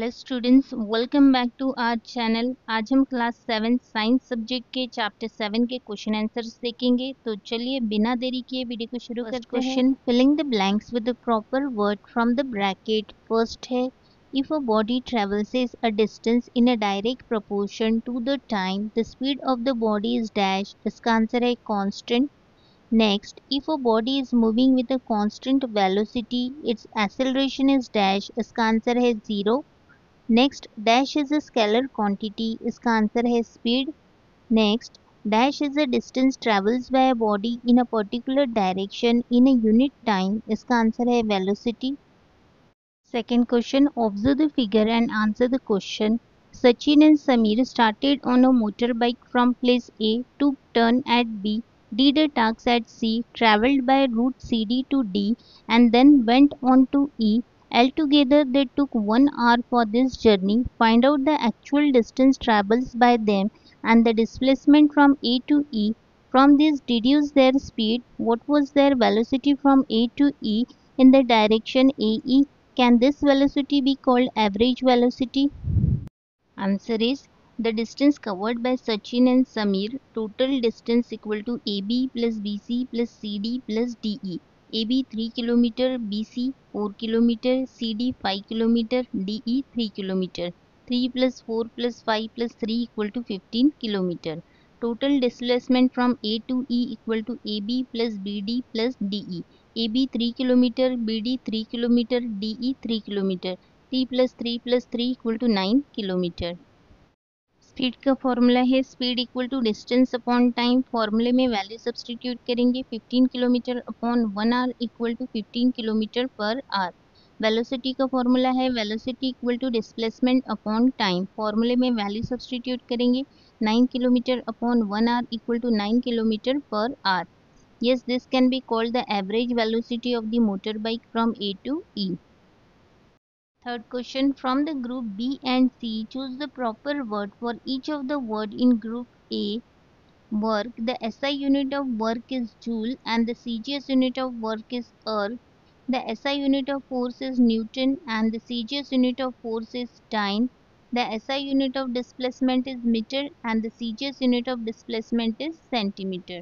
Hello students, welcome back to our channel. आज हम class 7 science subject के chapter 7 के क्वेश्चन आंसर्स देखेंगे। तो चलिए बिना देरी किए वीडियो को शुरू करते हैं। Question, filling the blanks with the proper word from the bracket. First है, if a body travels a distance in a direct proportion to the time the speed of the body is dash. इसका answer है constant. Next, if a body is moving with a constant velocity, its acceleration is dash. इसका answer है 0. Next, dash is a scalar quantity. इसका answer है speed. Next, dash is a distance travels by a body in a particular direction in a unit time. इसका answer है velocity. Second question, observe the figure and answer the question. Sachin and Samir started on a motorbike from place A, took turn at B, did a task at C, travelled by route CD to D and then went on to E. Altogether they took 1 hour for this journey. Find out the actual distance travelled by them and the displacement from A to E. From this deduce their speed. What was their velocity from A to E in the direction AE? Can this velocity be called average velocity? Answer is the distance covered by Sachin and Samir, total distance equal to AB plus BC plus CD plus DE. AB 3 km, BC 4 km, CD 5 km, DE 3 km. 3 plus 4 plus 5 plus 3 equal to 15 km. Total displacement from A to E equal to AB plus BD plus DE. AB 3 km, BD 3 km, DE 3 km. 3 plus 3 plus 3 equal to 9 km. Speed का formula है speed equal to distance upon time. फॉर्मूले में value substitute करेंगे। 15 kilometre upon 1 hour equal to 15 kilometre per hour. Velocity का formula है velocity equal to displacement upon time. फॉर्मूले में value substitute करेंगे। 9 kilometre upon 1 hour equal to 9 kilometre per hour. Yes, this can be called the average velocity of the motor bike from A to E. Third question, from the group B and C, choose the proper word for each of the word in group A. Work, the SI unit of work is joule and the CGS unit of work is erg. The SI unit of force is Newton and the CGS unit of force is dyne. The SI unit of displacement is meter and the CGS unit of displacement is centimeter.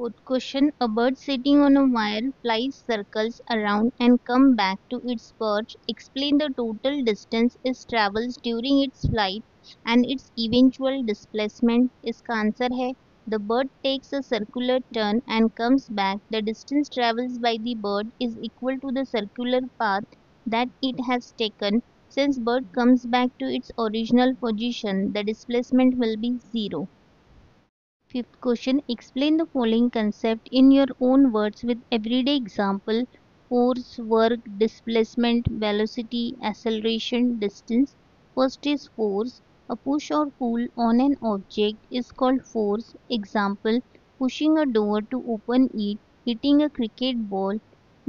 Fourth question, a bird sitting on a wire flies circles around and come back to its perch. Explain the total distance it travels during its flight and its eventual displacement. इसका answer है the bird takes a circular turn and comes back. The distance travelled by the bird is equal to the circular path that it has taken. Since bird comes back to its original position, the displacement will be 0. Fifth question, explain the following concept in your own words with everyday example. Force, work, displacement, velocity, acceleration, distance. First is force. A push or pull on an object is called force. Example, pushing a door to open it, hitting a cricket ball.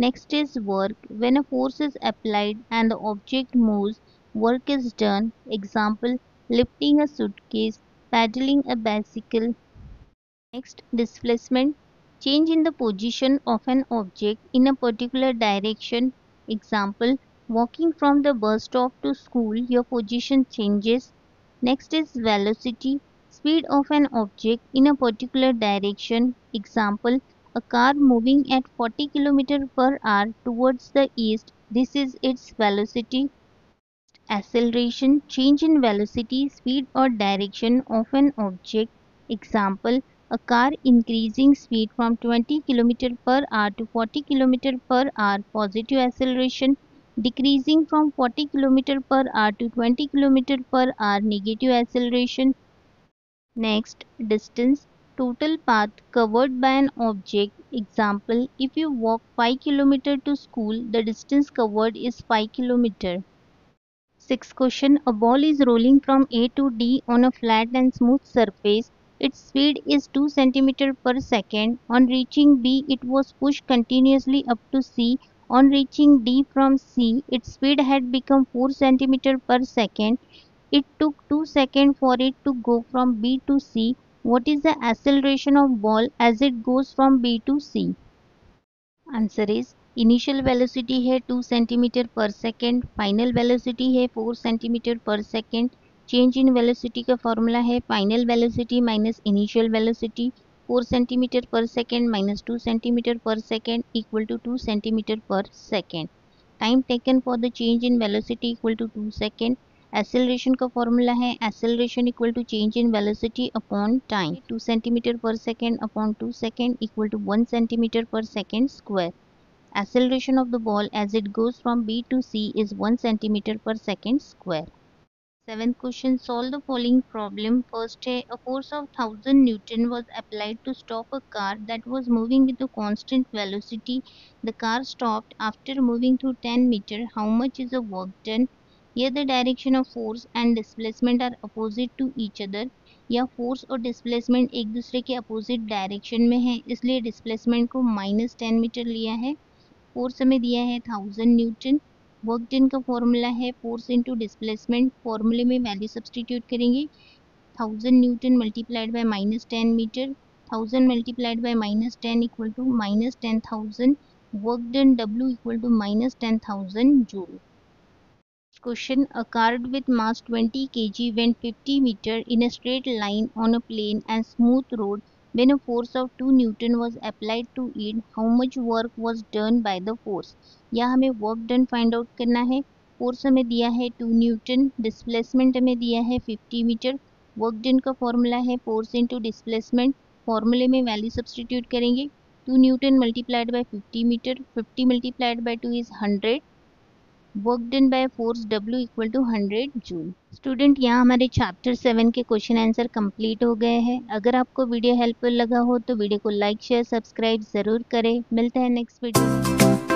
Next is work. When a force is applied and the object moves, work is done. Example, lifting a suitcase, paddling a bicycle. Next, displacement, change in the position of an object in a particular direction. Example, walking from the bus stop to school, your position changes. Next is velocity, speed of an object in a particular direction. Example, a car moving at 40 km per hour towards the east. This is its velocity. Acceleration, change in velocity, speed or direction of an object. Example, a car increasing speed from 20 km per hour to 40 km per hour, positive acceleration. Decreasing from 40 km per hour to 20 km per hour, negative acceleration. Next, distance, total path covered by an object. Example, if you walk 5 km to school, the distance covered is 5 km. Sixth question, a ball is rolling from A to D on a flat and smooth surface. Its speed is 2 cm per second. On reaching B, it was pushed continuously up to C. On reaching D from C, its speed had become 4 cm per second. It took 2 seconds for it to go from B to C. What is the acceleration of ball as it goes from B to C? Answer is initial velocity है 2 cm/s, final velocity है 4 cm/s। Change in velocity का formula है final velocity minus initial velocity 4 cm/s minus 2 cm/s equal to 2 cm/s। Time taken for the change in velocity equal to 2 second. Acceleration का formula है acceleration equal to change in velocity upon time 2 cm/s upon 2 second equal to 1 cm/s square. Acceleration of the ball as it goes from B to C is 1 cm/s square. 7th question, solve the following problem. First है, a force of 1000 N was applied to stop a car that was moving with a constant velocity. The car stopped after moving through 10 meters. How much is the work done? Here the direction of force and displacement are opposite to each other. या force और displacement एक दूसरे के opposite direction में है, इसलिए displacement को -10 metre लिया है। फोर्स हमें दिया है 1000 N। वर्क डन का फॉर्मूला है फोर्स इंटू डिस्प्लेसमेंट। फॉर्मूले में वैल्यू सब्सटीट्यूट करेंगे, 1000 N multiplied by -10 metre, 1000 multiplied by -10 equal to -10,000। Work done W equal to -10,000 joule. Question, a cart with mass 20 kg went 50 meters in a straight line on a plain and smooth road. When a force of 2 N was applied to it, how much work was done by the force? या हमें work done find out करना है। Force हमें दिया है 2 N, displacement हमें दिया है 50 meter। Work done का formula है force into displacement। Formula में value substitute करेंगे, 2 N multiplied by 50 meter, 50 multiplied by 2 is 100। Work done by force W equal to 100 joule. Student, यहाँ हमारे चैप्टर 7 के क्वेश्चन आंसर कंप्लीट हो गए हैं। अगर आपको वीडियो हेल्पफुल लगा हो तो वीडियो को लाइक शेयर सब्सक्राइब ज़रूर करें। मिलते हैं नेक्स्ट वीडियो।